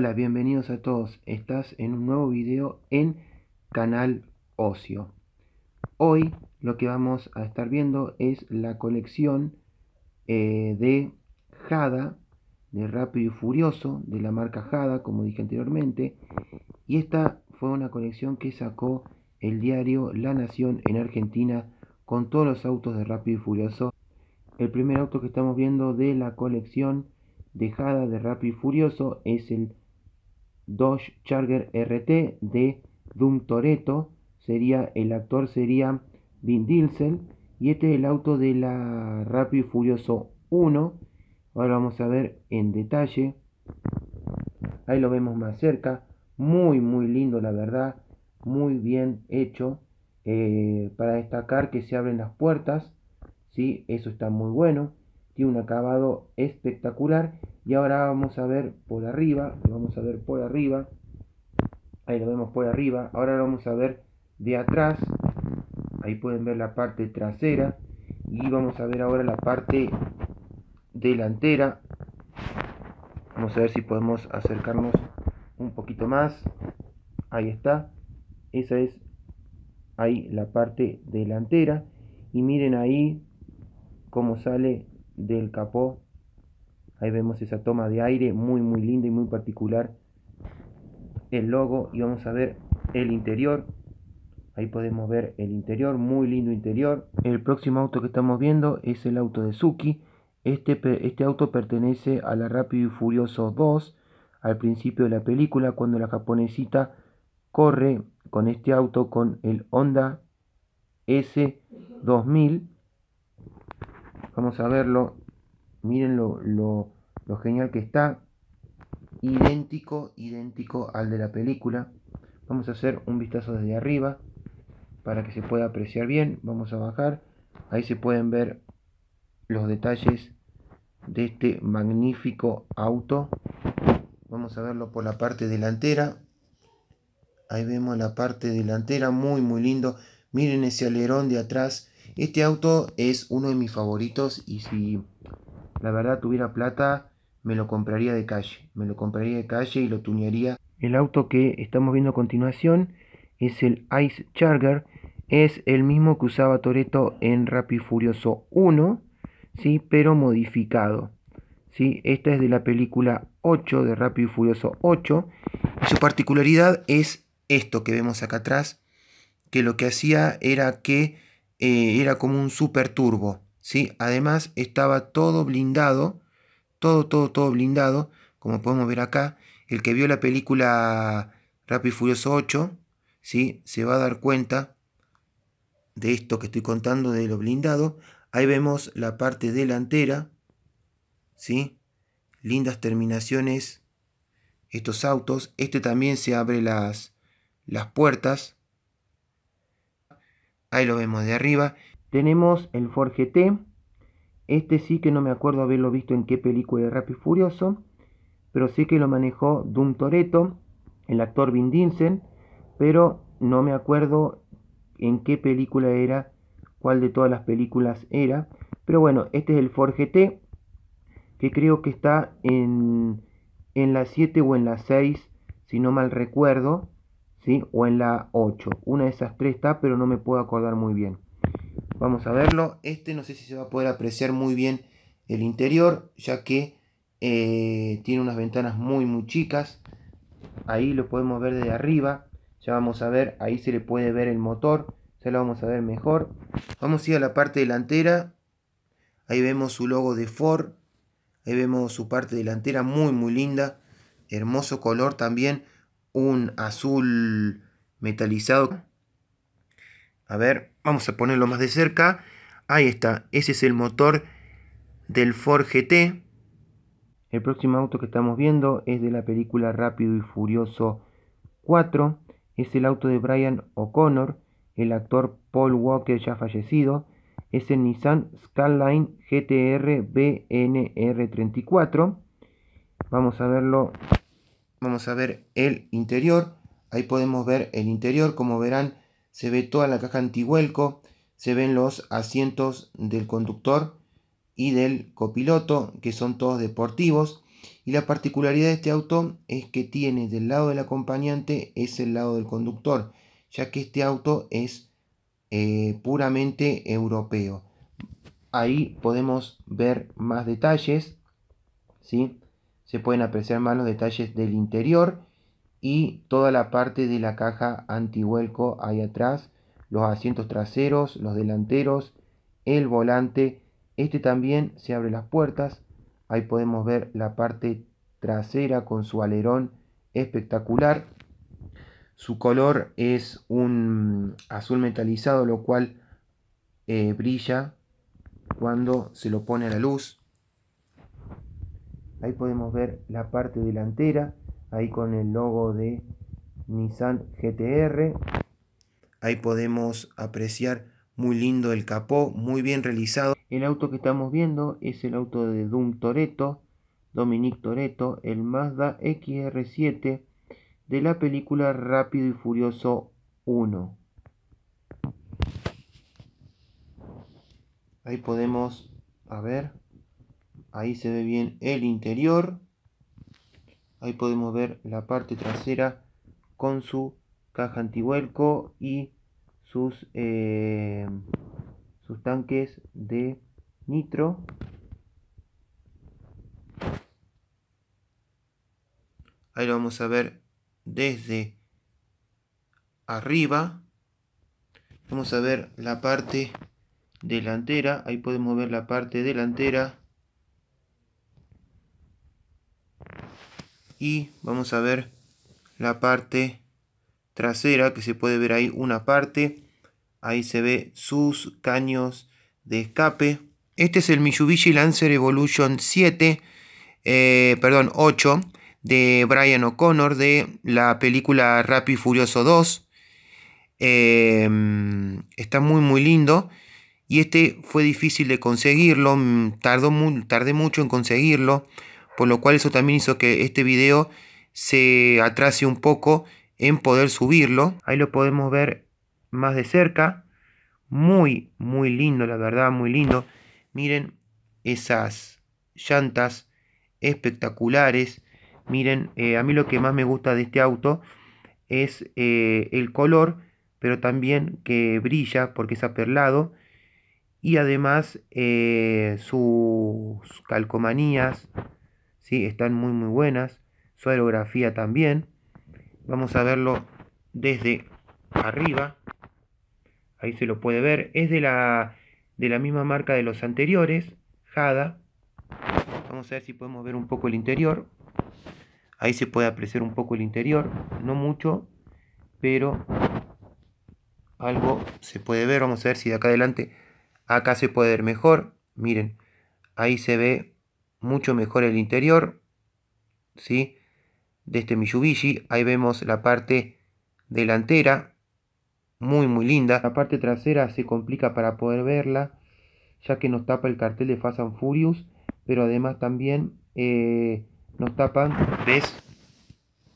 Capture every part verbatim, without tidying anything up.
Hola, bienvenidos a todos. Estás en un nuevo video en Canal Ocio. Hoy lo que vamos a estar viendo es la colección eh, de Jada, de Rápido y Furioso, de la marca Jada, como dije anteriormente. Y esta fue una colección que sacó el diario La Nación en Argentina con todos los autos de Rápido y Furioso. El primer auto que estamos viendo de la colección de Jada de Rápido y Furioso es el Dodge Charger R T de Dominic Toretto. Sería, el actor sería Vin Diesel, y este es el auto de la Rápido y Furioso uno. Ahora vamos a ver en detalle, ahí lo vemos más cerca. Muy muy lindo, la verdad, muy bien hecho. Eh, para destacar que se abren las puertas, ¿sí? Eso está muy bueno, tiene un acabado espectacular. Y ahora vamos a ver por arriba, lo vamos a ver por arriba, ahí lo vemos por arriba. Ahora lo vamos a ver de atrás, ahí pueden ver la parte trasera, y vamos a ver ahora la parte delantera. Vamos a ver si podemos acercarnos un poquito más. Ahí está, esa es ahí la parte delantera, y miren ahí cómo sale del capó. Ahí vemos esa toma de aire muy muy linda y muy particular, el logo. Y vamos a ver el interior, ahí podemos ver el interior, muy lindo interior. El próximo auto que estamos viendo es el auto de Suki. este, este auto pertenece a la Rápido y Furioso dos. Al principio de la película, cuando la japonesita corre con este auto, con el Honda S dos mil, vamos a verlo. Miren lo, lo, lo genial que está, idéntico, idéntico al de la película. Vamos a hacer un vistazo desde arriba para que se pueda apreciar bien. Vamos a bajar, ahí se pueden ver los detalles de este magnífico auto. Vamos a verlo por la parte delantera, ahí vemos la parte delantera, muy muy lindo. Miren ese alerón de atrás. Este auto es uno de mis favoritos, y si la verdad tuviera plata me lo compraría de calle, me lo compraría de calle y lo tunearía. El auto que estamos viendo a continuación es el Ice Charger, es el mismo que usaba Toretto en Rápido y Furioso uno, ¿sí? Pero modificado, ¿sí? Esta es de la película ocho, de Rápido y Furioso ocho, y su particularidad es esto que vemos acá atrás, que lo que hacía era que eh, era como un super turbo, ¿sí? Además estaba todo blindado, todo, todo, todo blindado, como podemos ver acá. El que vio la película Rápido y Furioso ocho, ¿sí? Se va a dar cuenta de esto que estoy contando, de lo blindado. Ahí vemos la parte delantera, ¿sí? Lindas terminaciones estos autos. Este también se abre las, las puertas. Ahí lo vemos de arriba. Tenemos el Ford G T. Este sí que no me acuerdo haberlo visto en qué película de Rápido y Furioso, pero sí que lo manejó Dominic Toretto, el actor Vin Diesel, pero no me acuerdo en qué película era, cuál de todas las películas era. Pero bueno, este es el Ford G T, que creo que está en, en la siete o en la seis, si no mal recuerdo, ¿sí? O en la ocho, una de esas tres está, pero no me puedo acordar muy bien. Vamos a verlo. Este no sé si se va a poder apreciar muy bien el interior, ya que eh, tiene unas ventanas muy muy chicas. Ahí lo podemos ver desde arriba, ya vamos a ver, ahí se le puede ver el motor, ya lo vamos a ver mejor. Vamos a ir a la parte delantera, ahí vemos su logo de Ford. Ahí vemos su parte delantera, muy muy linda, hermoso color también, un azul metalizado. A ver, vamos a ponerlo más de cerca. Ahí está, ese es el motor del Ford G T. El próximo auto que estamos viendo es de la película Rápido y Furioso cuatro. Es el auto de Brian O'Connor, el actor Paul Walker ya fallecido. Es el Nissan Skyline G T R B N R treinta y cuatro. Vamos a verlo. Vamos a ver el interior. Ahí podemos ver el interior. Como verán, se ve toda la caja antivuelco. Se ven los asientos del conductor y del copiloto, que son todos deportivos. Y la particularidad de este auto es que tiene del lado del acompañante es el lado del conductor, ya que este auto es eh, puramente europeo. Ahí podemos ver más detalles, ¿sí? Se pueden apreciar más los detalles del interior y toda la parte de la caja antivuelco ahí atrás, los asientos traseros, los delanteros, el volante. Este también se abre las puertas, ahí podemos ver la parte trasera con su alerón espectacular. Su color es un azul metalizado, lo cual eh, brilla cuando se lo pone a la luz. Ahí podemos ver la parte delantera, ahí con el logo de Nissan G T R. Ahí podemos apreciar muy lindo el capó, muy bien realizado. El auto que estamos viendo es el auto de Dom Toretto, Dominic Toretto, el Mazda X R siete de la película Rápido y Furioso uno. Ahí podemos, a ver, ahí se ve bien el interior. Ahí podemos ver la parte trasera con su caja antivuelco y sus, eh, sus tanques de nitro. Ahí lo vamos a ver desde arriba. Vamos a ver la parte delantera, ahí podemos ver la parte delantera y vamos a ver la parte trasera, que se puede ver ahí una parte, ahí se ve sus caños de escape. Este es el Mitsubishi Lancer Evolution siete, eh, perdón, ocho de Brian O'Connor de la película Rápido y Furioso dos. Eh, está muy muy lindo. Y este fue difícil de conseguirlo, tardó muy, tardé mucho en conseguirlo, por lo cual eso también hizo que este video se atrase un poco en poder subirlo. Ahí lo podemos ver más de cerca, muy muy lindo, la verdad, muy lindo. Miren esas llantas espectaculares, miren, eh, a mí lo que más me gusta de este auto es eh, el color, pero también que brilla porque es aperlado. Y además eh, sus calcomanías, ¿sí? Están muy muy buenas. Su aerografía también. Vamos a verlo desde arriba. Ahí se lo puede ver. Es de la, de la misma marca de los anteriores, Jada. Vamos a ver si podemos ver un poco el interior. Ahí se puede apreciar un poco el interior. No mucho, pero algo se puede ver. Vamos a ver si de acá adelante... Acá se puede ver mejor, miren, ahí se ve mucho mejor el interior, ¿sí? De este Mitsubishi. Ahí vemos la parte delantera, muy muy linda. La parte trasera se complica para poder verla, ya que nos tapa el cartel de Fast and Furious, pero además también eh, nos tapan, ¿ves?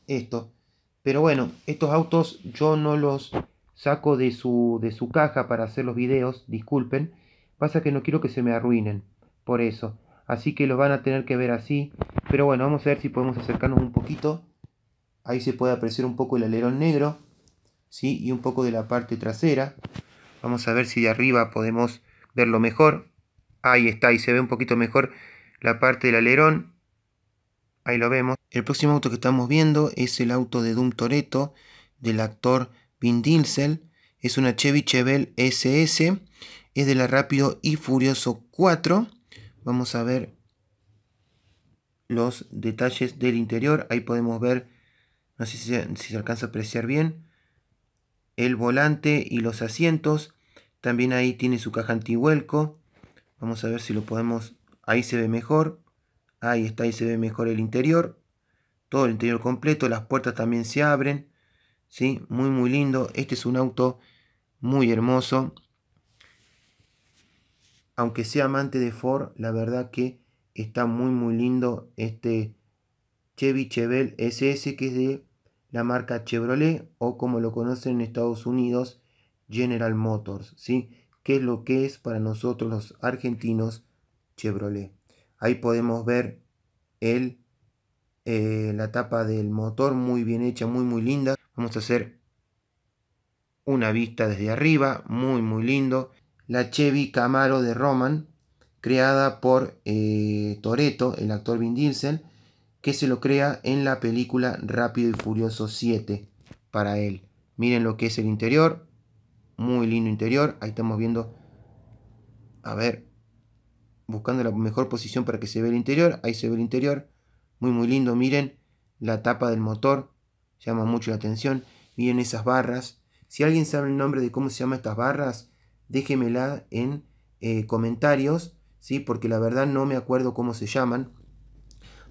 Esto. Pero bueno, estos autos yo no los saco de su, de su caja para hacer los videos, disculpen. Pasa que no quiero que se me arruinen, por eso. Así que los van a tener que ver así. Pero bueno, vamos a ver si podemos acercarnos un poquito. Ahí se puede apreciar un poco el alerón negro, ¿sí? Y un poco de la parte trasera. Vamos a ver si de arriba podemos verlo mejor. Ahí está, y se ve un poquito mejor la parte del alerón. Ahí lo vemos. El próximo auto que estamos viendo es el auto de Dom Toretto, del actor Vin Diesel. Es una Chevy Chevelle S S. Es de la Rápido y Furioso cuatro. Vamos a ver los detalles del interior. Ahí podemos ver, no sé si se, si se alcanza a apreciar bien, el volante y los asientos. También ahí tiene su caja antivuelco. Vamos a ver si lo podemos... Ahí se ve mejor. Ahí está, ahí se ve mejor el interior. Todo el interior completo. Las puertas también se abren, ¿sí? Muy muy lindo. Este es un auto muy hermoso. Aunque sea amante de Ford, la verdad que está muy muy lindo este Chevy Chevelle S S, que es de la marca Chevrolet, o como lo conocen en Estados Unidos, General Motors, ¿sí? Que es lo que es para nosotros los argentinos Chevrolet. Ahí podemos ver el eh, la tapa del motor muy bien hecha, muy muy linda. Vamos a hacer una vista desde arriba, muy muy lindo. La Chevy Camaro de Roman, creada por eh, Toretto, el actor Vin Diesel, que se lo crea en la película Rápido y Furioso siete para él. Miren lo que es el interior, muy lindo interior. Ahí estamos viendo, a ver, buscando la mejor posición para que se vea el interior. Ahí se ve el interior, muy muy lindo. Miren la tapa del motor, llama mucho la atención. Miren esas barras. Si alguien sabe el nombre de cómo se llaman estas barras, déjenmela en eh, comentarios, ¿sí? Porque la verdad no me acuerdo cómo se llaman.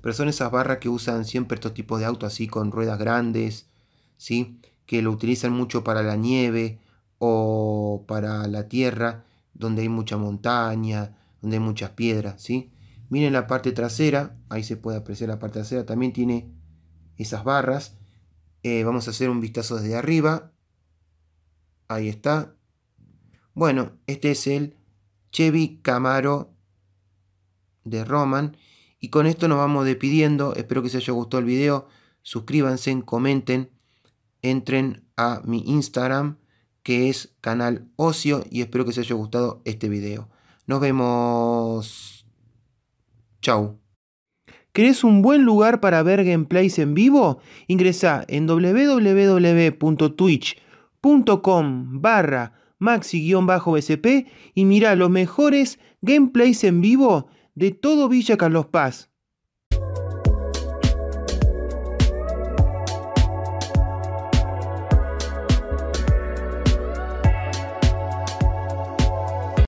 Pero son esas barras que usan siempre estos tipos de autos así con ruedas grandes, ¿sí? Que lo utilizan mucho para la nieve o para la tierra, donde hay mucha montaña, donde hay muchas piedras, ¿sí? Miren la parte trasera, ahí se puede apreciar la parte trasera, también tiene esas barras. Eh, vamos a hacer un vistazo desde arriba. Ahí está. Bueno, este es el Chevy Camaro de Roman. Y con esto nos vamos despidiendo. Espero que se haya gustado el video. Suscríbanse, comenten. Entren a mi Instagram, que es Canal Ocio. Y espero que se haya gustado este video. Nos vemos. Chau. ¿Querés un buen lugar para ver gameplays en vivo? Ingresá en doble u doble u doble u punto twitch punto com barra maxi guión bajo b c p y mirá los mejores gameplays en vivo de todo Villa Carlos Paz.